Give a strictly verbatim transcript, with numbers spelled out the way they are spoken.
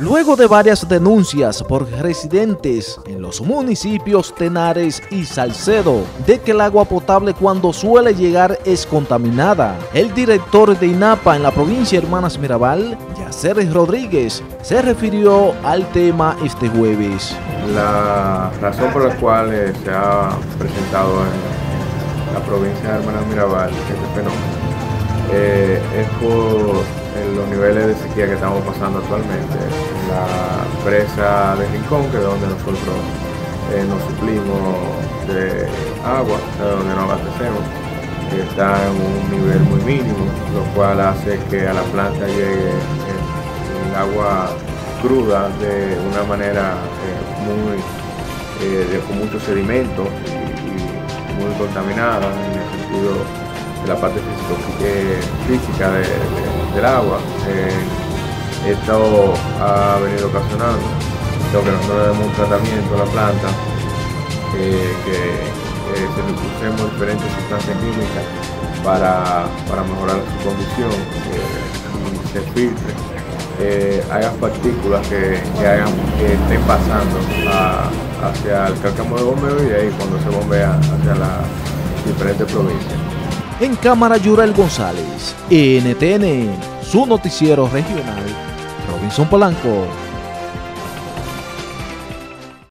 Luego de varias denuncias por residentes en los municipios Tenares y Salcedo de que el agua potable cuando suele llegar es contaminada, el director de INAPA en la provincia de Hermanas Mirabal, Yaceres Rodríguez, se refirió al tema este jueves. La razón por la cual se ha presentado en la provincia de Hermanas Mirabal este fenómeno eh, es por los niveles de sequía que estamos pasando actualmente. La presa de Rincón, que es donde nosotros eh, nos suplimos de agua, donde nos abastecemos, está en un nivel muy mínimo, lo cual hace que a la planta llegue el, el agua cruda de una manera eh, muy, eh, de, con mucho sedimento y, y muy contaminada en el sentido de la parte física de, de del agua. Eh, esto ha venido ocasionando lo que nosotros le demos un tratamiento a la planta, eh, que eh, se le pusimos diferentes sustancias químicas para, para mejorar su condición, eh, y se filtre, eh, hagan partículas que, que, hagan, que estén pasando a, hacia el cárcamo de bombeo y ahí cuando se bombea hacia las diferentes provincias. En cámara, Yuriel González, N T N, su noticiero regional, Robinson Polanco.